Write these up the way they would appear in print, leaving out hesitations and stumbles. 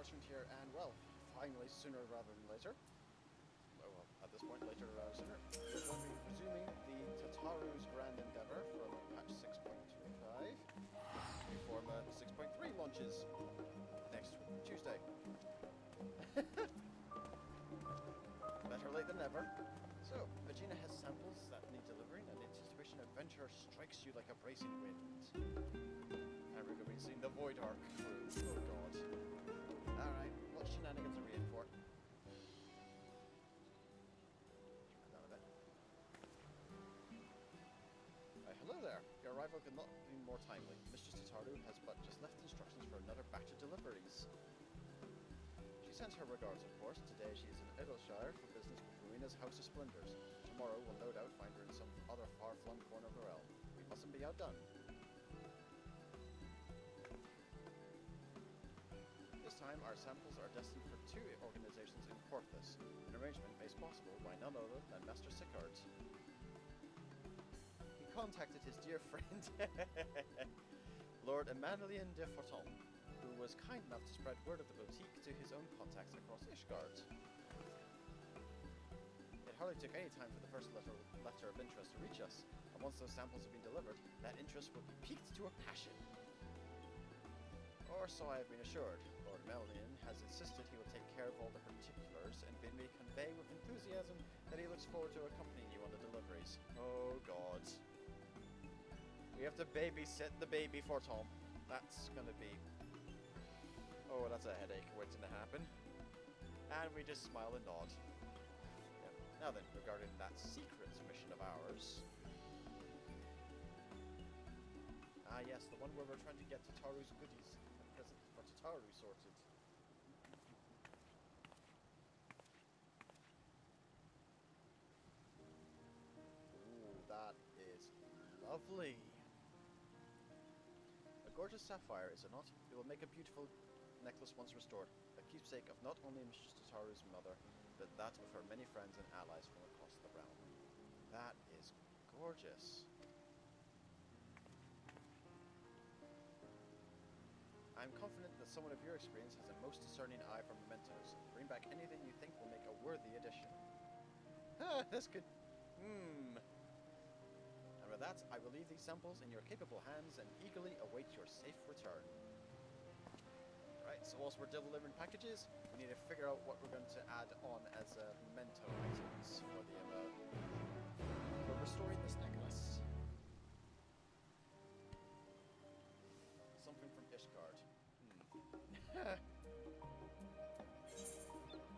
archant here, and well, finally, sooner rather than later, well, at this point, later rather sooner, we're going to be resuming the Tataru's Grand Endeavour from patch 6.25 before 6.3 launches next Tuesday. Better late than never. So, Regina has samples that need delivering, and anticipation adventure strikes you like a bracing wind. And we're going to be seeing the Void Arc through. Oh god. Alright, what shenanigans are we in for? Down a bit. Hello there. Your arrival could not be more timely. Mistress Tataru has but just left instructions for another batch of deliveries. She sends her regards, of course. Today she is in Idyllshire for business with Rowena's House of Splendors. Tomorrow we'll no doubt find her in some other far-flung corner of the realm. We mustn't be outdone. This time our samples are destined for two organizations in Coerthas, an arrangement made possible by none other than Master Sikard. He contacted his dear friend, Lord Emmanuel de Forton, who was kind enough to spread word of the boutique to his own contacts across Ishgard. It hardly took any time for the first letter of interest to reach us, and once those samples have been delivered, that interest will be piqued to a passion. Or so I have been assured. Lord Melian has insisted he will take care of all the particulars and bid me convey with enthusiasm that he looks forward to accompanying you on the deliveries. Oh god. We have to babysit the baby for Tom. That's gonna be... oh, that's a headache waiting to happen. And we just smile and nod. Yep. Now then, regarding that secrets mission of ours. Ah yes, the one where we're trying to get Tataru's goodies and presents for Tataru sorted. Ooh, that is lovely. A gorgeous sapphire, is it not? It will make a beautiful necklace once restored, a keepsake of not only Mistress Tataru's mother, but that of her many friends and allies from across the realm. That is gorgeous. I am confident that someone of your experience has a most discerning eye for mementos. Bring back anything you think will make a worthy addition. Ah, this could... And with that, I will leave these samples in your capable hands and eagerly await your safe return. Right, so whilst we're delivering packages, we need to figure out what we're going to add on as memento items for restoring this necklace. Something from Ishgard.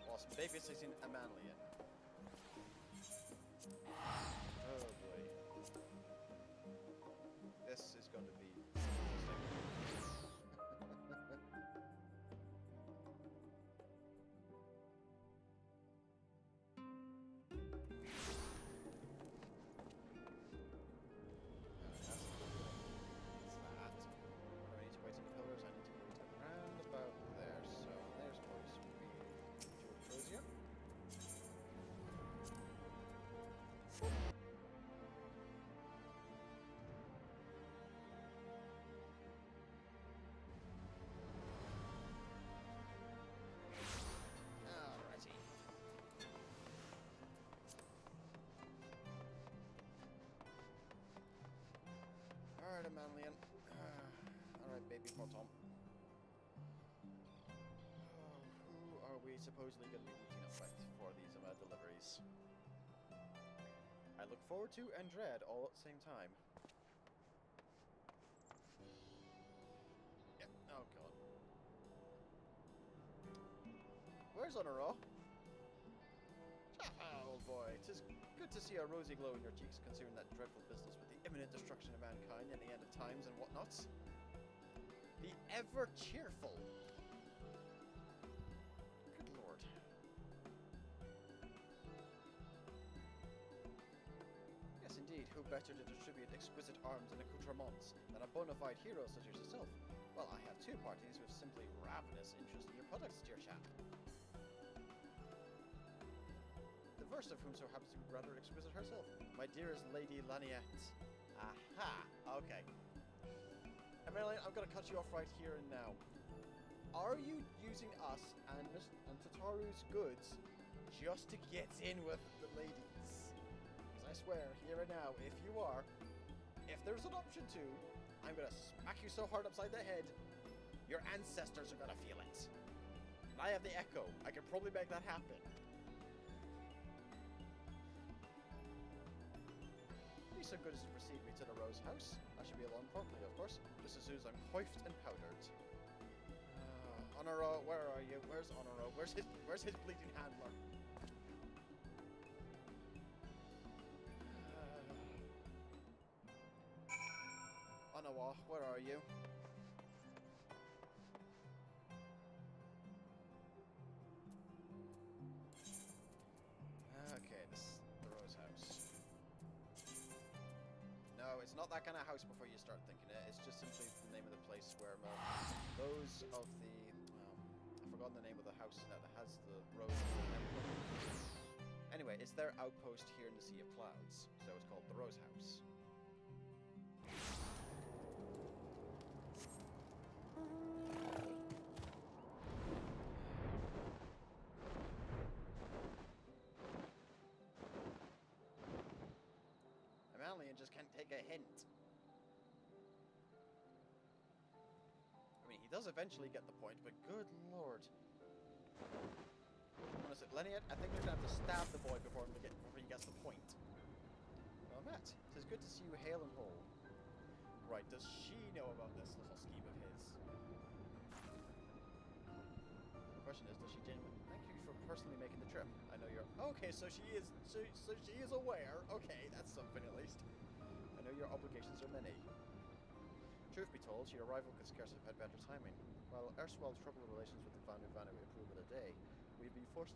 Whilst babysitting a Manlian. Oh boy. This is going to be interesting. Manlian. Alright, baby for Tom. Who are we supposedly going to be meeting up with for these deliveries? I look forward to and dread all at the same time. Yeah. Oh god. Where's Honoro? Jaffa, old boy. 'Tis good to see a rosy glow in your cheeks, considering that dreadful business with the imminent destruction of mankind and the end of times and whatnot. The ever cheerful. Good lord. Yes, indeed. Who better to distribute exquisite arms and accoutrements than a bona fide hero such as yourself? Well, I have two parties with simply ravenous interest in your products, dear chap. The first of whom so happens to be rather exquisite herself, my dearest Lady Laniaitte. Aha! Okay. Emily, I'm gonna cut you off right here and now. Are you using us and Tataru's goods just to get in with the ladies? Because I swear, here and now, if you are, if there's an option to, I'm gonna smack you so hard upside the head, your ancestors are gonna feel it. And I have the echo. I can probably make that happen. Be so good as to precede me to the Rose House. I should be along promptly, of course, just as soon as I'm coiffed and powdered. Honora, where are you? Where's Honora? Where's his bleeding handler? Honora, where are you? Okay, this is the Rose House. No, it's not that kind of house before you start thinking it. It's just simply the name of the place where those of the... I've forgotten the name of the house now that has the Rose Emblem. Anyway, it's their outpost here in the Sea of Clouds. So it's called the Rose House. Melian just can't take a hint. I mean, he does eventually get the point, but good lord. Honestly, Laniaitte, I think you're gonna have to stab the boy before he gets the point. Well, Matt, it is good to see you hail and whole. Right, does she know about this little scheme of his? The question is, does she genuinely? Thank you for personally making the trip. I know you're okay. So she is. So she is aware. Okay, that's something at least. I know your obligations are many. Truth be told, your arrival could scarcely have had better timing. While erstwhile troubled relations with the clan of Vanna we approve of the day, we've been forced.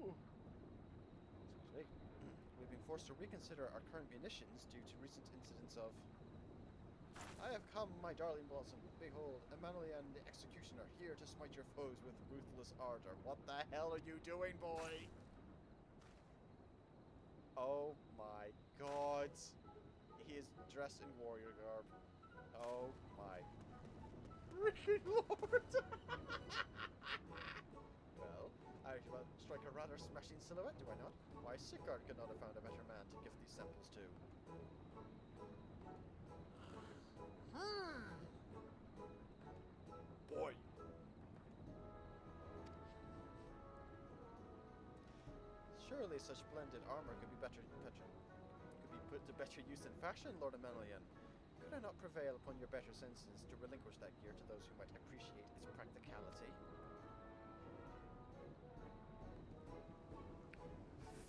Ooh. Excuse me. We've been forced to reconsider our current munitions due to recent incidents of. I have come, my darling Blossom. Behold, Emmanuel and the Executioner here to smite your foes with ruthless ardor. What the hell are you doing, boy? Oh my god. He is dressed in warrior garb. Oh my freaking lord! Well, I shall strike a rather smashing silhouette, do I not? Why, Sikard could not have found a better man to give these samples to. Boy! Surely such blended armor could be put to better use in fashion, Lord Emelian. Could I not prevail upon your better senses to relinquish that gear to those who might appreciate its practicality?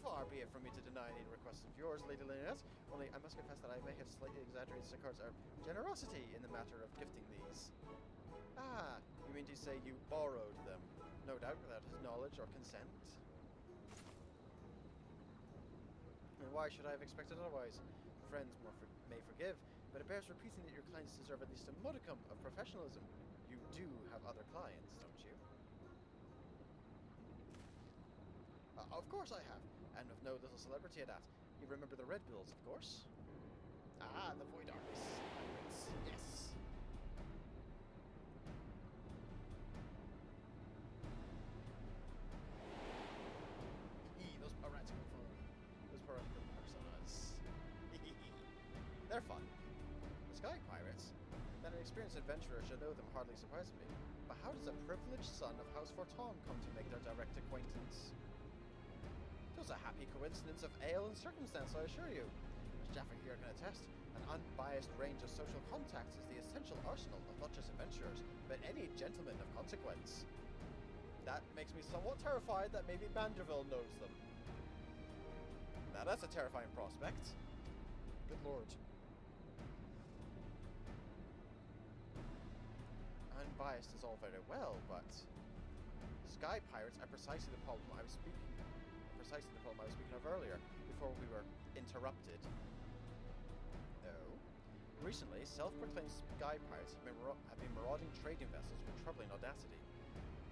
Far be it from me to deny any requests of yours, Lady Laniaitte. Only I must confess that I may have slightly exaggerated Sikard's generosity in the matter of gifting these. Ah, you mean to say you borrowed them? No doubt without his knowledge or consent. And why should I have expected otherwise? Friends may forgive, but it bears repeating that your clients deserve at least a modicum of professionalism. You do have other clients, don't you? Of course I have, and of no little celebrity at that. You remember the Redbills, of course? Ah, the Void Arc. Yes. Eee, those piratical personas. They're fun. Sky pirates? That an experienced adventurer should know them hardly surprises me. But how does a privileged son of House Forton come to make their direct acquaintance? It was a happy coincidence of ale and circumstance, I assure you. As Jaffa here can attest, an unbiased range of social contacts is the essential arsenal of not just adventurers, but any gentleman of consequence. That makes me somewhat terrified that maybe Manderville knows them. Now that's a terrifying prospect. Good lord. Unbiased is all very well, but... Sky pirates are precisely the problem I was speaking of. Precisely the problem I was speaking of earlier, before we were interrupted. No. Recently, self-proclaimed sky pirates have been marauding trading vessels with troubling audacity.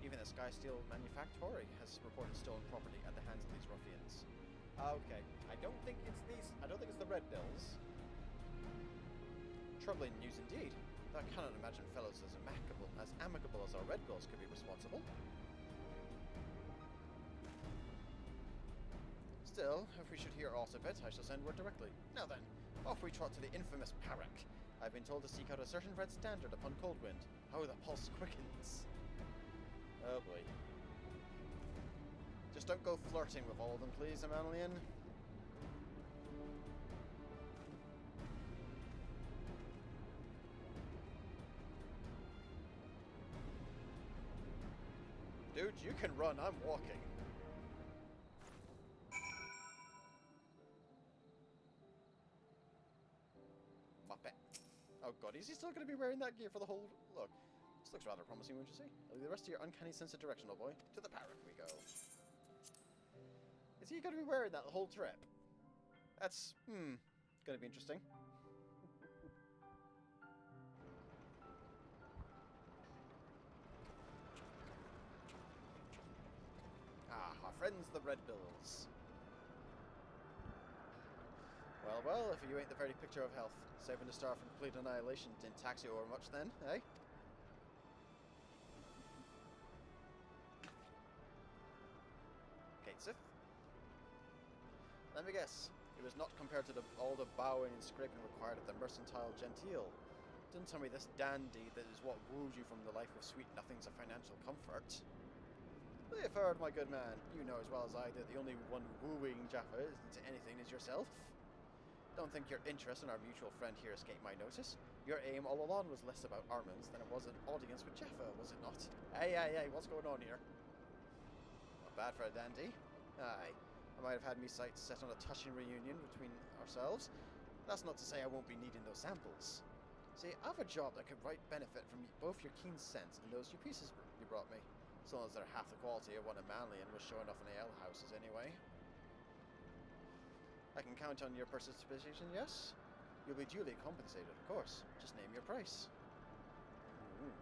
Even the Skysteel Manufactory has reported stolen property at the hands of these ruffians. Okay, I don't think it's the Redbills. Troubling news indeed. Though I cannot imagine fellows as amicable as Redbills, or Redbills could be responsible. Still, if we should hear aught of it, I shall send word directly. Now then, off we trot to the infamous Parak. I've been told to seek out a certain red standard upon Coldwind. How the pulse quickens! Oh boy. Just don't go flirting with all of them, please, Emmanuel. Dude, you can run, I'm walking. Muppet. Oh god, is he still going to be wearing that gear for the whole... Look, this looks rather promising, wouldn't you say? Leave the rest of your uncanny sense of direction, old boy. To the Parrot we go. Is he going to be wearing that the whole trip? That's... going to be interesting. Ah, our friends the Redbills. Well, well, if you ain't the very picture of health, saving the star from complete annihilation didn't tax you over much then, eh? Cait Sith. Let me guess, it was not compared to all the bowing and scraping required of the mercantile genteel. Didn't tell me this dandy that is what wooed you from the life of sweet nothings of financial comfort. Leofard, my good man, you know as well as I that the only one wooing Jaffa into anything is yourself. Don't think your interest in our mutual friend here escaped my notice. Your aim all along was less about armaments than it was an audience with Jaffa, was it not? Aye, aye, aye, what's going on here? Not bad for a dandy. Aye, I might have had me sights set on a touching reunion between ourselves. That's not to say I won't be needing those samples. See, I have a job that could right benefit from both your keen sense and those two pieces you brought me. As long as they're half the quality of what a Melian was showing off in the alehouses anyway. I can count on your participation, yes? You'll be duly compensated, of course. Just name your price. Ooh.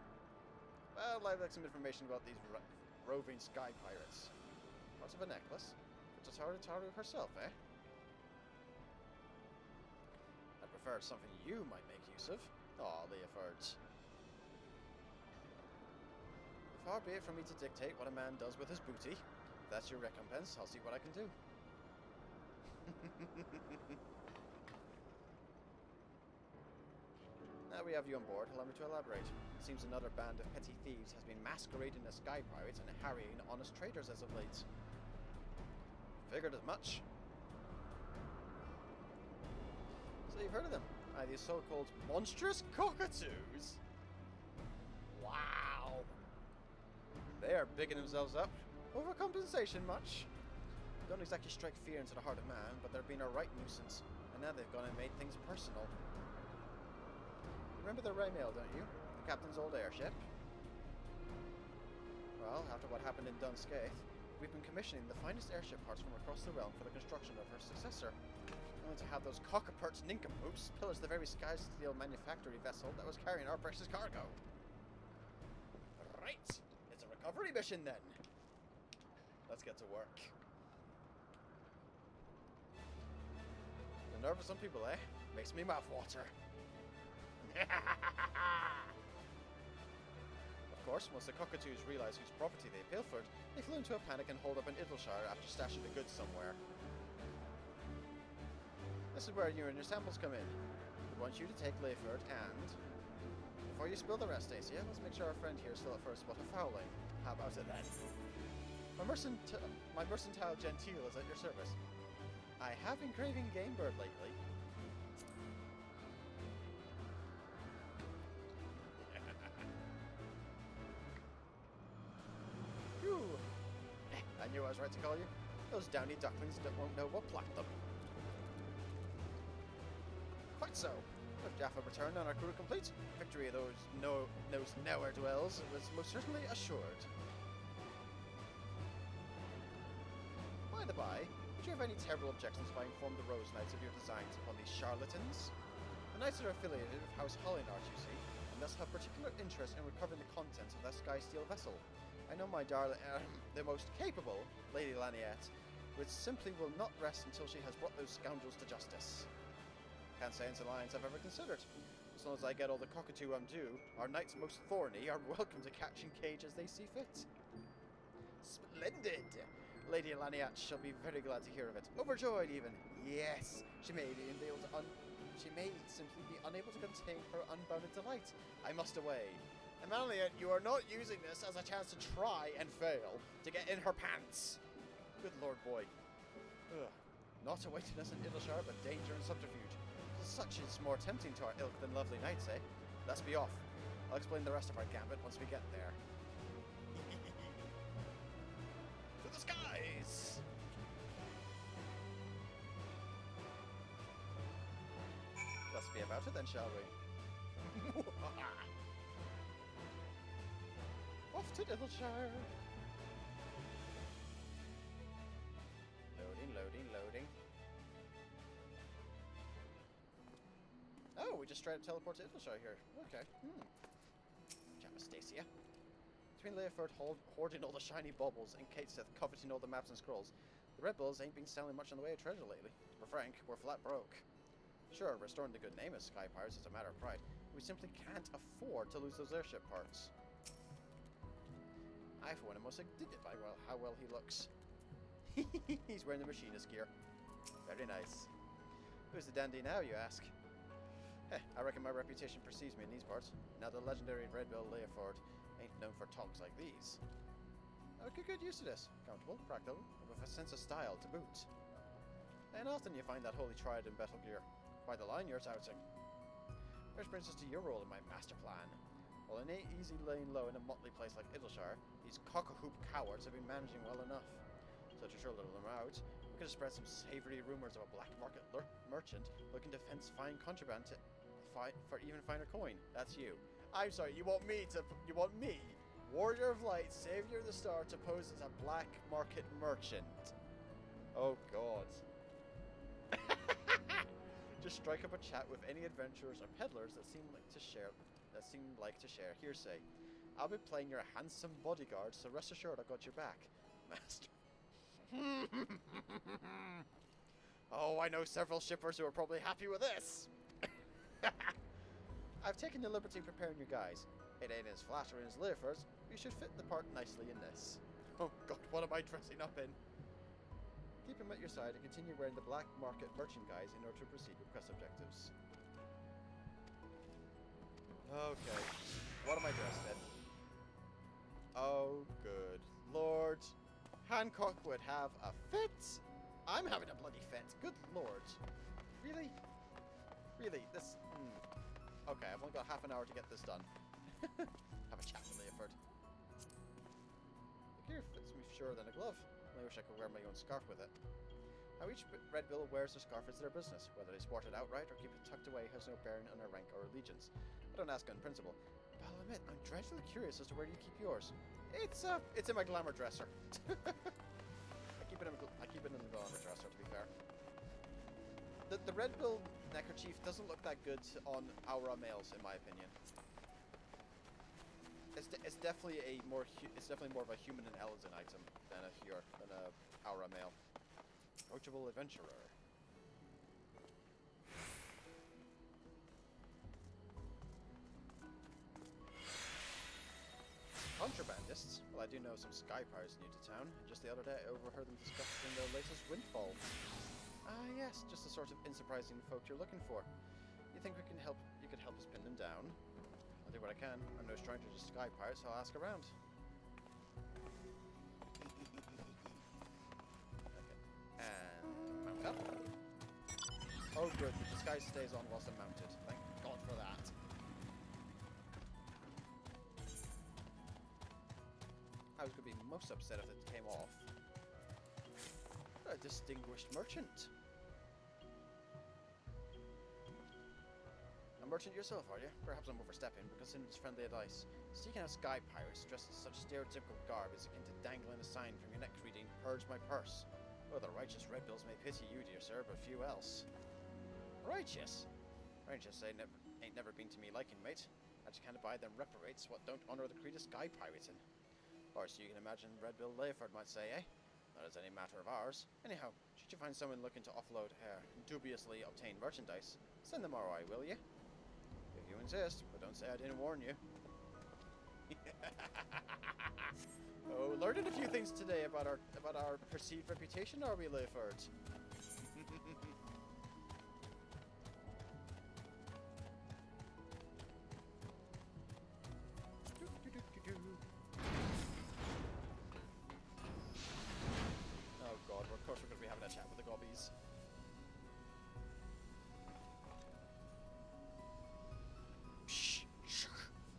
Well, I'd like some information about these roving sky pirates. Parts of a necklace? For Tataru herself, eh? I'd prefer something you might make use of. Aw, Leofards. Far be it from me to dictate what a man does with his booty. If that's your recompense, I'll see what I can do. Now we have you on board, allow me to elaborate. It seems another band of petty thieves has been masquerading as sky pirates and harrying honest traders as of late. Figured as much. So you've heard of them. Aye, these so-called monstrous cockatoos. Wow. They are bigging themselves up. Overcompensation much. Don't exactly strike fear into the heart of man, but they're being a right nuisance. And now they've gone and made things personal. You remember the Ramiel, don't you? The captain's old airship. Well, after what happened in Dunscape, we've been commissioning the finest airship parts from across the realm for the construction of her successor. Only to have those cockaperts nincompoops pillage the very Skysteel Manufactory vessel that was carrying our precious cargo. Right! It's a recovery mission then! Let's get to work. The nerve of some people, eh? Makes me mouth water. Of course, once the cockatoos realize whose property they pilfered, they flew into a panic and holed up in Idyllshire after stashing the goods somewhere. This is where you and your samples come in. We want you to take Leofard and... Before you spill the rest, Dacia, let's make sure our friend here is still at first spot of fouling. How about it then? My mercantile genteel is at your service. I have been craving game bird lately. Phew! I knew I was right to call you. Those downy ducklings won't know what plucked them. Quite so. If Jaffa returned and our crew complete, victory of those nowhere-dwells was most certainly assured. By the by, would you have any terrible objections if I informed the Rose Knights of your designs upon these charlatans? The Knights are affiliated with House Haillenarte, you see, and thus have particular interest in recovering the contents of that Skysteel vessel. I know my darling, the most capable, Lady Laniaitte, which simply will not rest until she has brought those scoundrels to justice. Can't say it's an alliance I've ever considered. It's personal as I get all the cockatoo I'm due, our knights most thorny are welcome to catch and cage as they see fit. Splendid! Lady Laniaitte shall be very glad to hear of it. Overjoyed, even. Yes, she may be able to simply be unable to contain her unbounded delight. I must away. Emmanuel, you are not using this as a chance to try and fail to get in her pants. Good lord, boy. Ugh. Not awaiting us in Idyllshire, but danger and subterfuge. Such is more tempting to our ilk than lovely knights, eh? Let's be off. I'll explain the rest of our gambit once we get there. To the skies! Let's be about it then, shall we? Off to Idyllshire! Loading, loading, loading. Oh, we just tried to teleport to Idyllshire here. Okay. Jamastasia. Between Leofard hoarding all the shiny baubles and Cait Sith coveting all the maps and scrolls, the Redbills ain't been selling much on the way of treasure lately. For frank, we're flat broke. Sure, restoring the good name as Sky Pirates is a matter of pride, but we simply can't afford to lose those airship parts. I, for one, am most indignant by how well he looks. He's wearing the machinist gear. Very nice. Who's the dandy now, you ask? Heh, I reckon my reputation precedes me in these parts. Now the legendary Redbill Leofard ain't known for talks like these. I would get good use of this. Comfortable, practical, and with a sense of style to boot. And often you find that holy triad in battle gear. By the line, you're touting. Which brings us to your role in my master plan. While an easy laying low in a motley place like Idyllshire, these cock-a-hoop cowards have been managing well enough. So to short them out, we could have spread some savory rumours of a black market merchant looking to fence fine contraband to for even finer coin. That's you. I'm sorry, you want me to... You want me, Warrior of Light, Savior of the Star, to pose as a black market merchant. Oh, God. Just strike up a chat with any adventurers or peddlers that seem like to share hearsay. I'll be playing your handsome bodyguard, so rest assured I've got your back, Master. Oh, I know several shippers who are probably happy with this. I've taken the liberty of preparing you guys. It ain't as flattering as Leofards, but you should fit the part nicely in this. Oh god, what am I dressing up in? Keep him at your side and continue wearing the black market merchant guise in order to proceed with quest objectives. Okay, what am I dressed in? Oh good lord. Hancock would have a fit? I'm having a bloody fit, good lord. Really? Really, this... Okay, I've only got half an hour to get this done. Have a chat with Leofard. The gear fits me surer than a glove. I wish I could wear my own scarf with it. How each Redbill wears their scarf is their business. Whether they sport it outright or keep it tucked away has no bearing on their rank or allegiance. I don't ask on principle. But I'll admit, I'm dreadfully curious as to where you keep yours. It's in my glamour dresser. I keep it in the glamour dresser, to be fair. The Redbill neckerchief doesn't look that good on Aura males, in my opinion. It's definitely more of a human and Elden item than a Aura male. Approachable adventurer. Contrabandists? Well, I do know some Sky Pirates new to town. Just the other day, I overheard them discussing their latest windfall. Ah yes, just the sort of unsurprising folk you're looking for. You think we can help? You could help us pin them down? I'll do what I can. I'm no stranger to Sky Pirates, so I'll ask around. Okay. And mount up. Oh good, the disguise stays on whilst I'm mounted. Thank God for that. I was going to be most upset if it came off. A distinguished merchant. A merchant yourself, are you? Perhaps I'm overstepping, but considering it's friendly advice. Seeking out Sky Pirates dressed in such stereotypical garb is akin to dangling a sign from your neck reading, "Purge my purse." Oh, the righteous Redbills may pity you, dear sir, but few else. Righteous? Righteous ain't never been to me liking, mate. I just can't abide them reprobates what don't honour the creed of Sky Pirating. Or so you can imagine Redbill Leofard might say, eh? Not as any matter of ours. Anyhow, should you find someone looking to offload her dubiously obtained merchandise, send them our way, will you? If you you insist, but don't say I didn't warn you. Oh, learning a few things today about our perceived reputation, are we, Leofard? Oh god, of course we're going to be having a chat with the gobbies.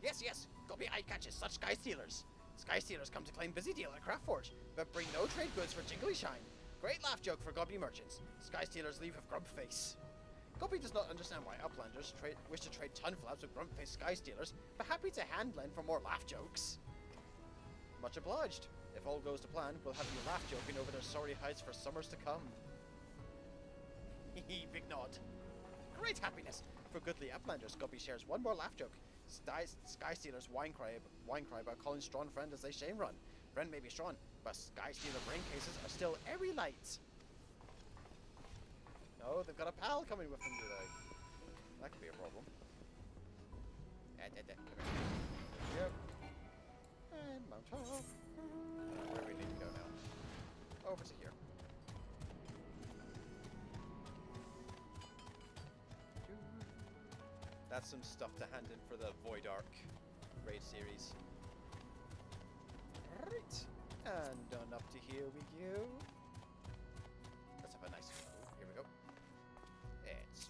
Yes, yes! Gobbie eye catches such sky stealers! Sky stealers come to claim busy deal at Craftforge, but bring no trade goods for Jingly Shine. Great laugh joke for Gobbie merchants. Sky stealers leave with grump face. Gobbie does not understand why uplanders wish to trade ton flaps with grump face sky stealers, but happy to hand lend for more laugh jokes. Much obliged. If all goes to plan, we'll have you laugh joking over their sorry heights for summers to come. Hehe, big nod. Great happiness! For goodly uplanders, Gobbie shares one more laugh joke. Sky Stealer's wine cry about calling Strawn friend as they shame run. Friend may be Strawn, but Sky Stealer brain cases are still airy light. No, they've got a pal coming with them today. That could be a problem. Come here. Yep. And mount up. Where do we need to go now? Over to here. That's some stuff to hand in for the Void Arc raid series. Right, and on up to here we go. Let's have a nice flow. Here we go. It's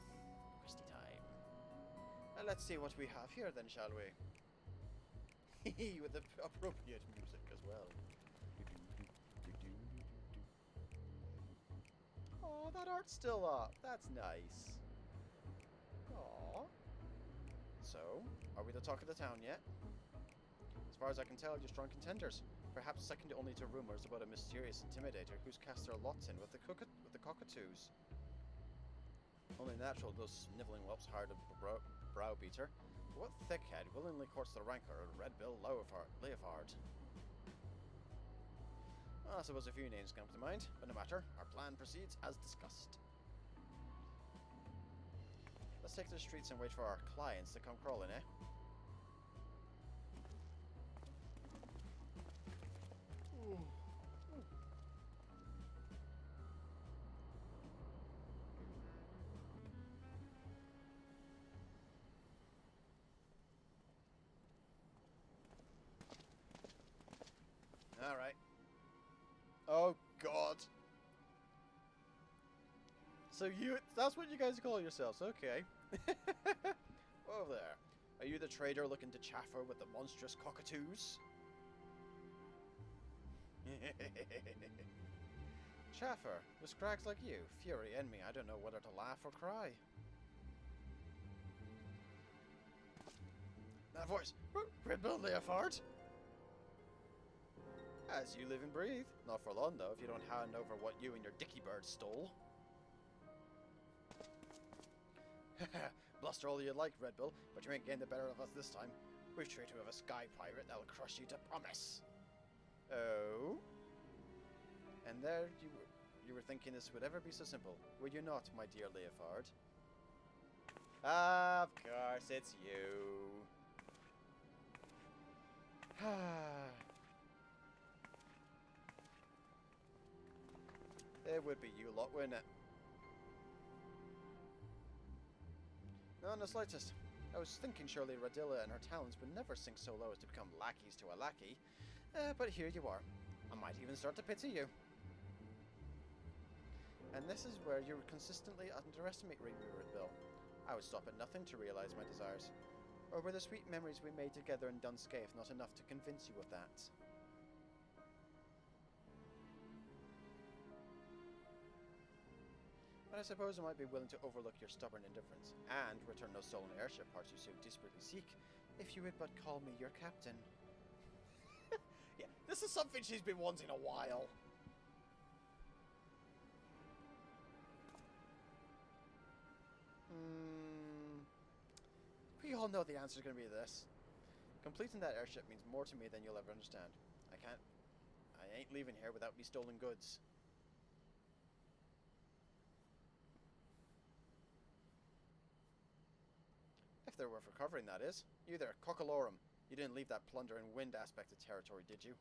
Christy time. And let's see what we have here then, shall we? Hehe, with the appropriate music as well. Oh, that art's still up. That's nice. Aww. So, are we the talk of the town yet? As far as I can tell, you're strong contenders, perhaps second only to rumors about a mysterious intimidator who's cast their lots in with the cockatoos. Only natural those sniveling whelps hired a browbeater, but what thickhead willingly courts the rancor of Redbill Leofard? Well, I suppose a few names come to mind, but no matter, our plan proceeds as discussed. Let's take to the streets and wait for our clients to come crawling, eh? Ooh. Ooh. All right. Oh God. So that's what you guys call yourselves, okay. Over there. Are you the trader looking to chaffer with the monstrous cockatoos? Chaffer, with scrags like you, fury in me, I don't know whether to laugh or cry. That voice, Redbill Leofard! As you live and breathe. Not for long though, if you don't hand over what you and your dicky bird stole. Bluster all you like, Redbill, but you ain't getting the better of us this time. We've treated with a sky pirate that'll crush you to promise. Oh? And there you were thinking this would ever be so simple, were you not, my dear Leofard? Of course, it's you. It would be you lot, wouldn't it? None the slightest. I was thinking surely Radilla and her talents would never sink so low as to become lackeys to a lackey. But here you are. I might even start to pity you. And this is where you consistently underestimate me, Redbill. I would stop at nothing to realize my desires. Or were the sweet memories we made together in Dunscape not enough to convince you of that? But I suppose I might be willing to overlook your stubborn indifference, and return those stolen airship parts you so desperately seek, if you would but call me your captain. Yeah, this is something she's been wanting a while. We all know the answer's going to be this. Completing that airship means more to me than you'll ever understand. I ain't leaving here without me stolen goods. If they're worth recovering, that is. You there, Cockalorum. You didn't leave that plunder and wind aspect of territory, did you?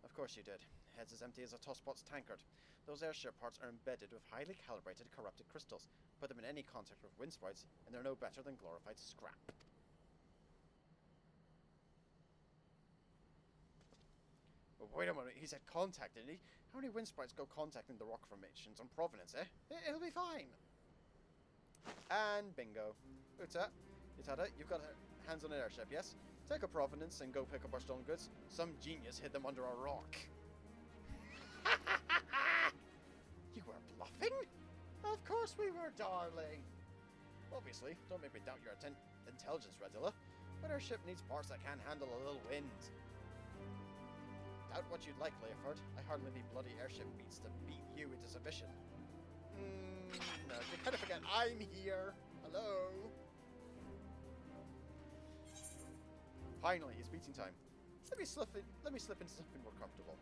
Of course you did. Head's as empty as a Tossbot's tankard. Those airship parts are embedded with highly calibrated corrupted crystals. Put them in any contact with wind sprites, and they're no better than glorified scrap. But wait a minute, he said contact, didn't he? How many wind sprites go contacting the rock formations on Providence, eh? It'll be fine! And bingo. Utata, you've got hands on an airship, yes? Take a Providence and go pick up our stolen goods. Some genius hid them under a rock. You were bluffing? Of course we were, darling. Obviously, don't make me doubt your intelligence, Radilla. But our ship needs parts that can handle a little wind. Doubt what you'd like, Leofard. I hardly need bloody airship beats to beat you into submission. No, you kind of forget I'm here. Hello. Finally, it's beating time. Let me slip into something more comfortable.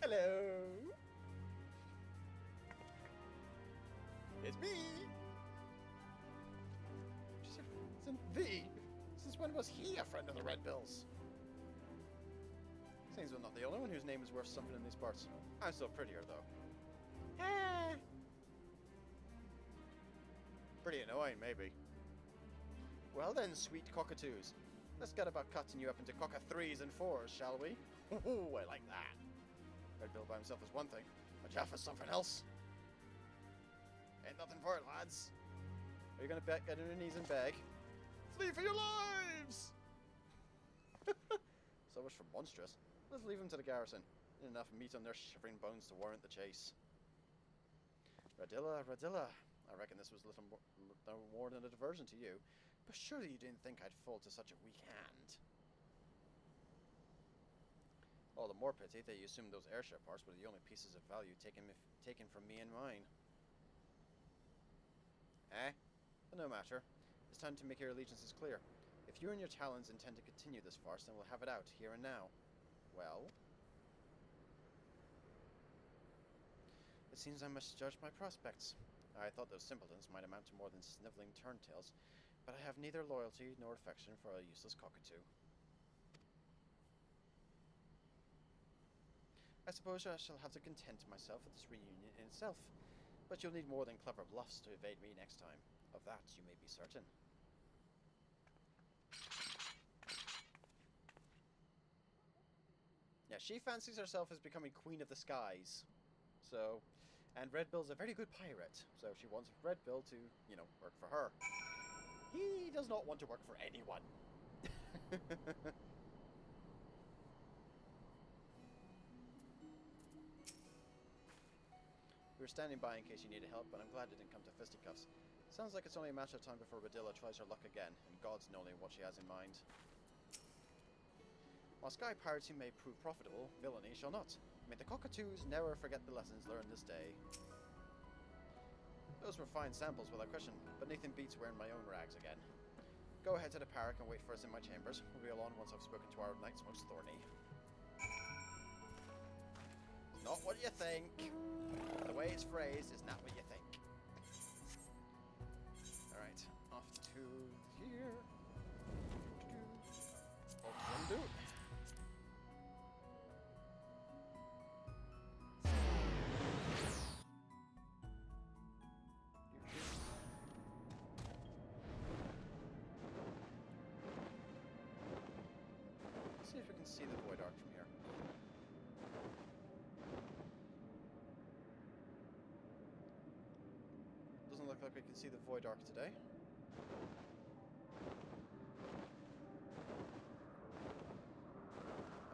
Hello. It's me. Isn't thee? Since when was he a friend of the Redbills? Seems we're not the only one whose name is worth something in these parts. I'm still prettier, though. Ah. Pretty annoying, maybe. Well then, sweet cockatoos. Let's get about cutting you up into cock-a-threes and fours, shall we? Ooh, I like that. Redbill by himself is one thing, but Jaffa's something else. Ain't nothing for it, lads. Are you gonna get on your knees and beg? Flee for your lives! So much for monstrous. Let's leave them to the garrison. Enough meat on their shivering bones to warrant the chase. Radilla. I reckon this was little more than a diversion to you, but surely you didn't think I'd fall to such a weak hand. All the more pity that you assumed those airship parts were the only pieces of value taken from me and mine. Eh? But no matter. It's time to make your allegiances clear. If you and your talons intend to continue this farce, then we'll have it out, here and now. Well? It seems I must judge my prospects. I thought those simpletons might amount to more than sniveling turntails, but I have neither loyalty nor affection for a useless cockatoo. I suppose I shall have to content myself with this reunion in itself, but you'll need more than clever bluffs to evade me next time. Of that, you may be certain. Yeah, she fancies herself as becoming Queen of the Skies. So, and Redbill's a very good pirate, so she wants Redbill to, you know, work for her. He does not want to work for anyone. We were standing by in case you needed help, but I'm glad it didn't come to fisticuffs. Sounds like it's only a matter of time before Radilla tries her luck again, and God's knowing what she has in mind. While sky piracy may prove profitable, villainy shall not. May the cockatoos never forget the lessons learned this day. Those were fine samples without question, but Nathan beats wearing my own rags again. Go ahead to the barrack and wait for us in my chambers. We'll be alone once I've spoken to our knights most thorny. Not what you think. The way it's phrased is not what you think. Alright, off to here. Undo it. See if we can see the Void Arc from here. Doesn't look like we can see the Void Arc today.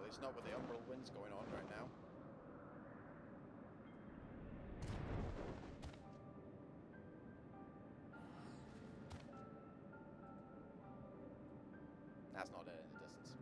It's not with the umbral winds going on right now. That's not it in the distance.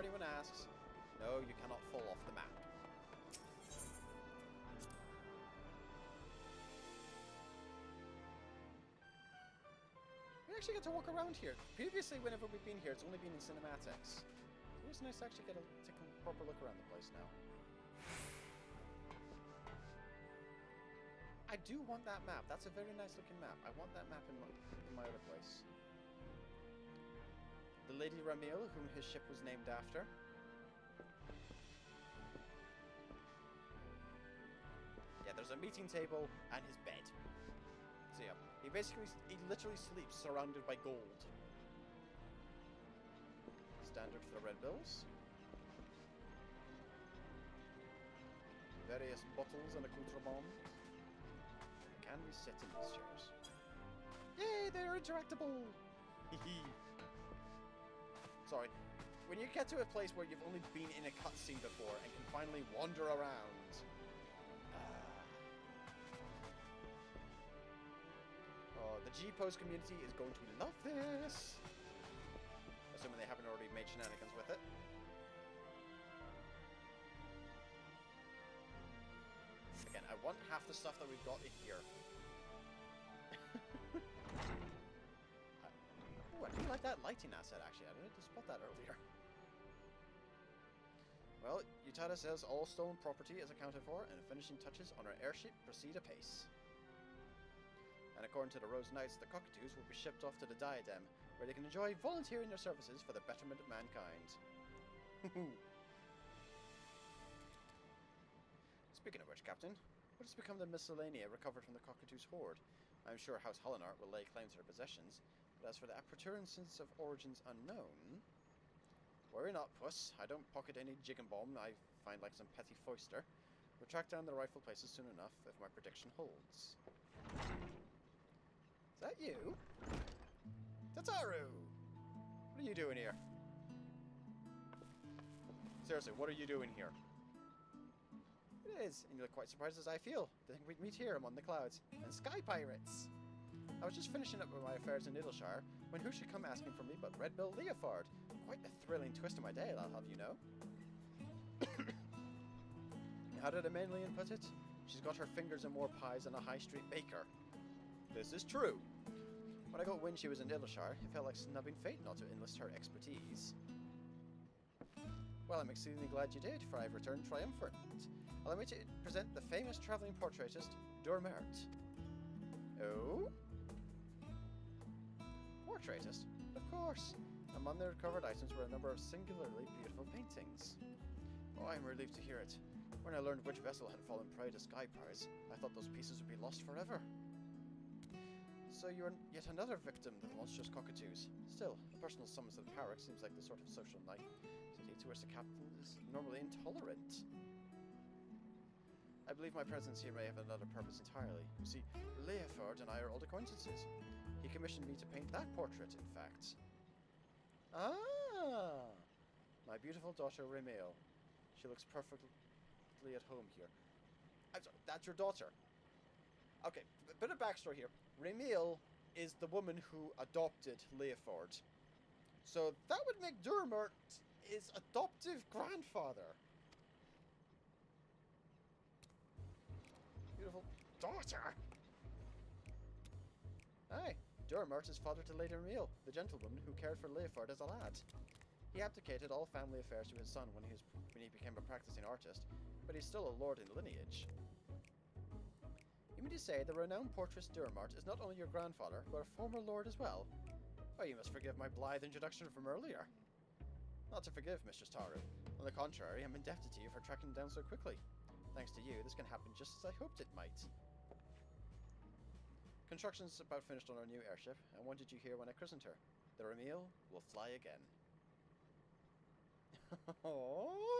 before anyone asks, no, you cannot fall off the map. We actually get to walk around here. Previously, whenever we've been here, it's only been in cinematics. It was nice to actually get a, take a proper look around the place now. I do want that map. That's a very nice looking map. I want that map in my other place. The Lady Ramiel, whom his ship was named after. Yeah, there's a meeting table and his bed. So yeah, he literally sleeps surrounded by gold. Standard for the Redbills. Various bottles and accoutrements. Can we sit in these chairs? Yay, they're interactable! Hehe. Sorry. When you get to a place where you've only been in a cutscene before and can finally wander around. Oh, the G-Post community is going to love this! Assuming they haven't already made shenanigans with it. Again, I want half the stuff that we've got in here. Ooh, I really like that lighting asset, actually. I didn't spot that earlier. Well, Utata says all stone property is accounted for, and finishing touches on our airship proceed apace. And according to the Rose Knights, the cockatoos will be shipped off to the Diadem, where they can enjoy volunteering their services for the betterment of mankind. Speaking of which, Captain, what has become of the miscellanea recovered from the cockatoo's hoard? I am sure House Haillenarte will lay claim to her possessions, but as for the appurtenances of origins unknown... Worry not, Puss. I don't pocket any jigging-bomb I find like some petty foister. We'll track down the rifle places soon enough, if my prediction holds. Is that you? Tataru! What are you doing here? Seriously, what are you doing here? It is, and you look quite surprised as I feel. They think we'd meet here among the clouds, and sky pirates! I was just finishing up with my affairs in Idyllshire, when who should come asking for me but Redbill Leofard. Quite a thrilling twist of my day, I'll have you know. How did a Melian put it? She's got her fingers in more pies than a high street baker. This is true. When I got wind she was in Idyllshire, it felt like snubbing fate not to enlist her expertise. Well, I'm exceedingly glad you did, for I've returned triumphant. Allow me to present the famous travelling portraitist, Durmahrt. Oh? Portraitist? Of course. Among the recovered items were a number of singularly beautiful paintings. Oh, I'm relieved to hear it. When I learned which vessel had fallen prey to sky pirates, I thought those pieces would be lost forever. So you're yet another victim of the monstrous cockatoos. Still, a personal summons of power seems like the sort of social night to which the captain is normally intolerant. I believe my presence here may have another purpose entirely. You see, Leofard and I are old acquaintances. He commissioned me to paint that portrait, in fact. Ah! My beautiful daughter, Ramiel. She looks perfectly at home here. I'm sorry, that's your daughter. Okay, a bit of backstory here. Ramiel is the woman who adopted Leofard. So that would make Durmahrt his adoptive grandfather. Beautiful daughter! Aye, Durmahrt is father to Lady Ramiel, the gentlewoman who cared for Leofard as a lad. He abdicated all family affairs to his son when he became a practicing artist, but he's still a lord in lineage. You mean to say the renowned portraitist Durmahrt is not only your grandfather, but a former lord as well? Oh, you must forgive my blithe introduction from earlier. Not to forgive, Mistress Tataru. On the contrary, I'm indebted to you for tracking down so quickly. Thanks to you, this can happen just as I hoped it might. Construction's about finished on our new airship, and what did you hear when I christened her? The Ramiel will fly again. Aww.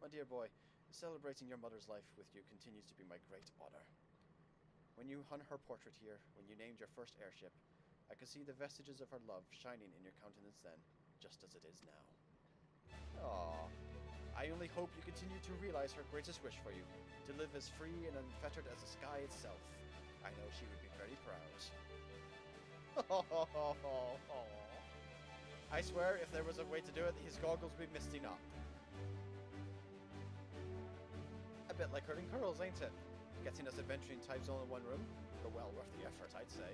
My dear boy, celebrating your mother's life with you continues to be my great honor. When you hung her portrait here, when you named your first airship, I could see the vestiges of her love shining in your countenance then. Just as it is now. Aww. I only hope you continue to realize her greatest wish for you, to live as free and unfettered as the sky itself. I know she would be very proud. I swear, if there was a way to do it, his goggles would be misting up. A bit like hurting curls, ain't it? Getting us adventuring types all in one room? But well worth the effort, I'd say.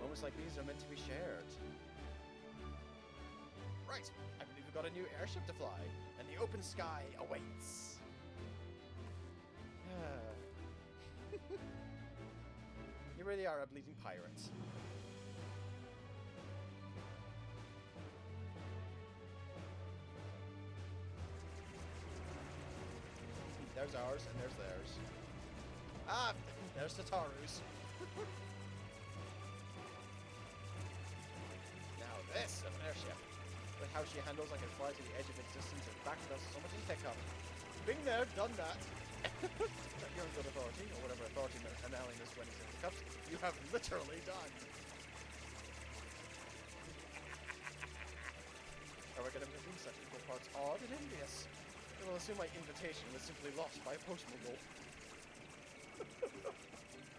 Moments like these are meant to be shared. Right, I believe we've got a new airship to fly, and the open sky awaits. You really are a bleeding pirate. There's ours, and there's theirs. Ah! There's Tataru's. Now this is an airship. With how she handles, I can fly to the edge of existence and back without so much as a hiccup. Been there, done that. You're in good authority, or whatever authority annulling this when it's in the cups, you have literally done. Are we going to presume such equal parts odd and envious? I will assume my invitation was simply lost by a postmobile.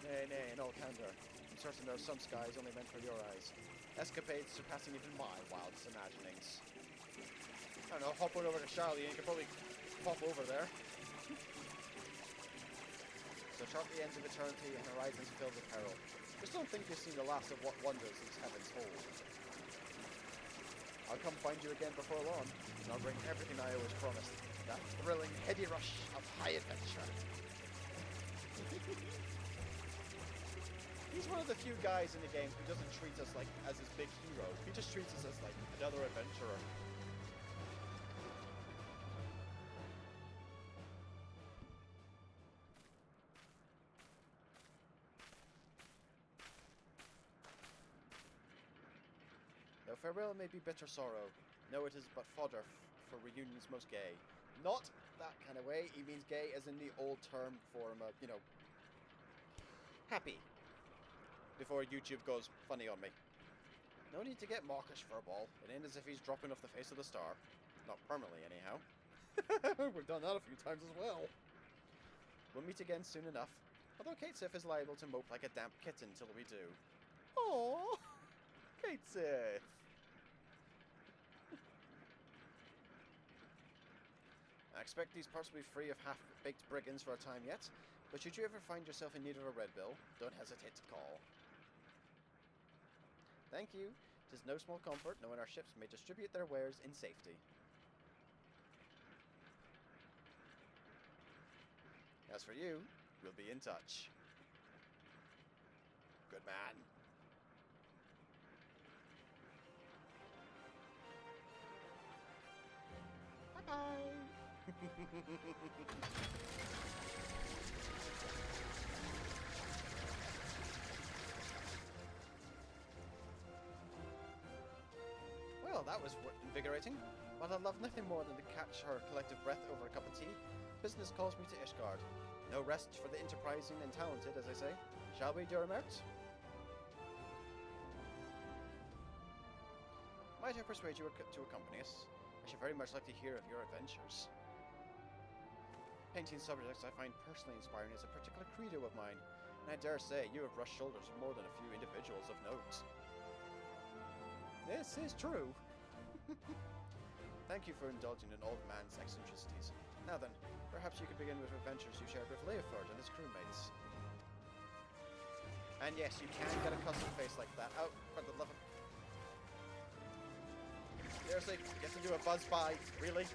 Nay, nay, in all candor, I'm certain there are some skies only meant for your eyes. Escapades surpassing even my wildest imaginings. I don't know, hop on over to Charlie and you can probably pop over there. So sharply ends of eternity and horizons filled with peril. Just don't think you've seen the last of what wonders these heavens hold. I'll come find you again before long, and I'll bring everything I always promised. That thrilling, heady rush of high adventure. He's one of the few guys in the game who doesn't treat us like as his big hero. He just treats us as like another adventurer. Though farewell may be bitter sorrow, no, it is but fodder for reunions most gay. Not that kind of way, he means gay as in the old term form of, you know, happy. Before YouTube goes funny on me. No need to get mawkish for a ball, it ain't as if he's dropping off the face of the star. Not permanently, anyhow. We've done that a few times as well. We'll meet again soon enough, although Cait Sith is liable to mope like a damp kitten till we do. Aww! Cait Sith! I expect these parts will be free of half-baked brigands for a time yet, but should you ever find yourself in need of a Redbill, don't hesitate to call. Thank you. 'Tis no small comfort knowing our ships may distribute their wares in safety. As for you, we'll be in touch. Good man. Bye. Well, that was invigorating, but I love nothing more than to catch her collective breath over a cup of tea. Business calls me to Ishgard. No rest for the enterprising and talented, as I say. Shall we, Durmahrt? Might I persuade you to accompany us? I should very much like to hear of your adventures. Painting subjects I find personally inspiring is a particular credo of mine, and I dare say you have brushed shoulders with more than a few individuals of note. This is true! Thank you for indulging in old man's eccentricities. Now then, perhaps you could begin with adventures you shared with Leofard and his crewmates. And yes, you can get a custom face like that. Oh, for the love of... Seriously, get to do a buzz by, really?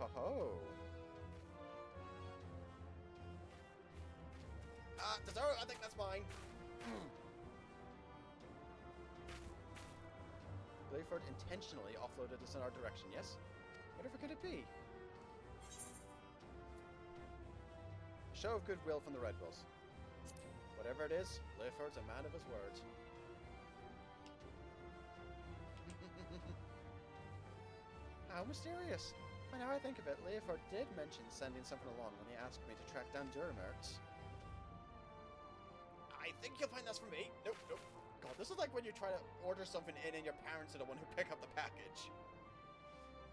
Oh-ho-ho. Ah, Tataru, I think that's mine. Leofard intentionally offloaded us in our direction, yes? Whatever could it be? A show of goodwill from the Redbills. Whatever it is, Leofard's a man of his word. How mysterious! But now I think of it, Leofard did mention sending something along when he asked me to track down Durmahrt. I think you'll find that's from me. Nope, nope. God, this is like when you try to order something in and your parents are the one who pick up the package.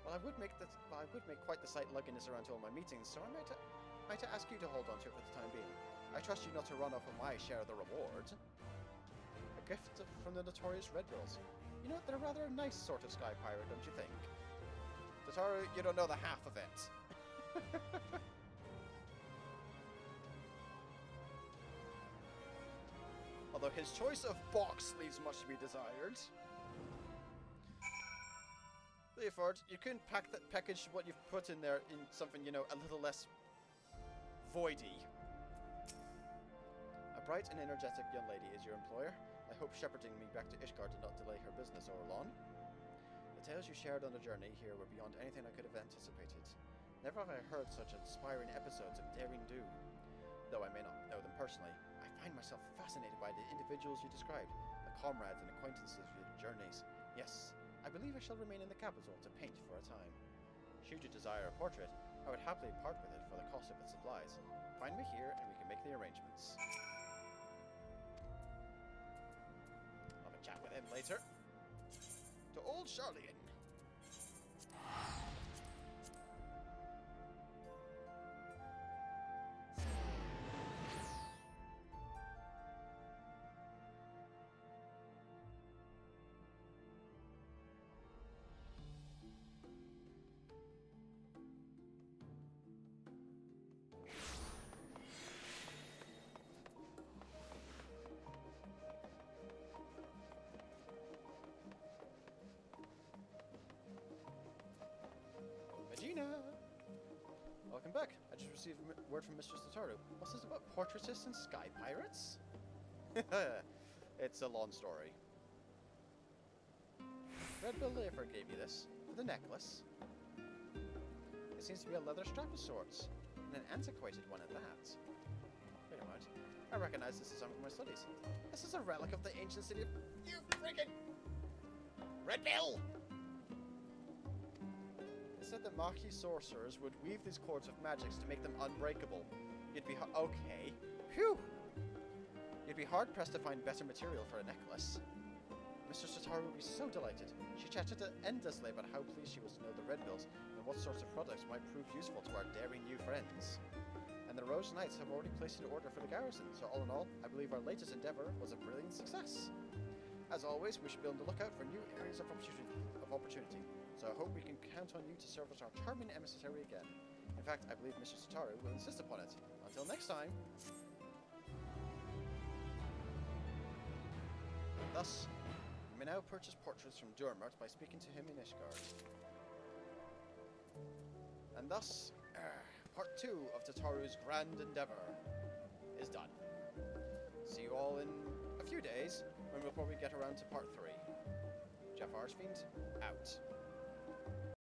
Well, I would make quite the sight lugginess around to all my meetings, so I might ask you to hold on to it for the time being. I trust you not to run off with my share of the reward. gift from the notorious Redbills. You know, they're a rather nice sort of sky pirate, don't you think? Tataru, you don't know the half of it. Although his choice of box leaves much to be desired. Leofard, you couldn't pack that package what you've put in there in something, you know, a little less voidy. A bright and energetic young lady is your employer. I hope shepherding me back to Ishgard did not delay her business, Orlon. The tales you shared on the journey here were beyond anything I could have anticipated. Never have I heard such inspiring episodes of daring do. Though I may not know them personally, I find myself fascinated by the individuals you described, the comrades and acquaintances of your journeys. Yes, I believe I shall remain in the capital to paint for a time. Should you desire a portrait, I would happily part with it for the cost of its supplies. Find me here and we can make the arrangements. I'll have a chat with him later. To old Charlian! Regina! Welcome back. I just received a word from Mr. Satoru. What's this about portraitists and sky pirates? It's a long story. Redbill Leofard gave you this, for the necklace. It seems to be a leather strap of sorts, and an antiquated one at that. Wait a moment. I recognize this is some of my studies. This is a relic of the ancient city of... You freaking... Redbill! Said that Maquis sorcerers would weave these cords of magics to make them unbreakable. You'd be okay. Phew! You'd be hard-pressed to find better material for a necklace. Mr. Satoru would be so delighted. She chatted endlessly about how pleased she was to know the Redbills and what sorts of products might prove useful to our daring new friends. And the Rose Knights have already placed an order for the garrison, so all in all, I believe our latest endeavor was a brilliant success. As always, we should be on the lookout for new areas of opportunity. So I hope we can count on you to serve as our charming emissary again. In fact, I believe Mr. Satoru will insist upon it. Until next time! And thus, you may now purchase portraits from Durmahrt by speaking to him in Ishgard. And thus, part 2 of Tataru's grand endeavour is done. See you all in a few days, when we'll probably get around to part 3. Jaffar's Fiend, out.